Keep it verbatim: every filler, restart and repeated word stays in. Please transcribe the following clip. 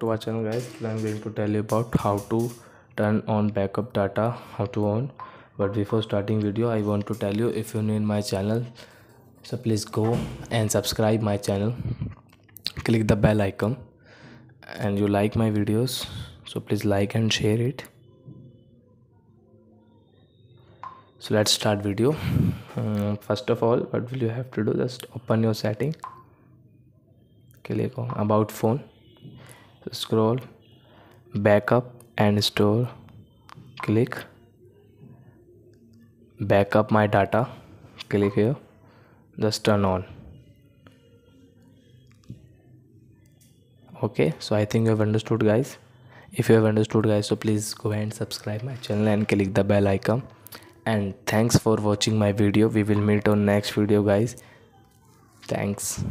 To our channel guys, today I'm going to tell you about how to turn on backup data, how to on. But before starting video, I want to tell you, if you're new in my channel, so please go and subscribe my channel, click the bell icon, and you like my videos, so please like and share it. So let's start video. Um, first of all, what will you have to do? Just open your setting, click on about phone, scroll backup and store, click backup my data, click here, just turn on. Okay, so I think you have understood guys. If you have understood guys, so please go ahead and subscribe my channel and click the bell icon. And thanks for watching my video. We will meet on next video guys. Thanks.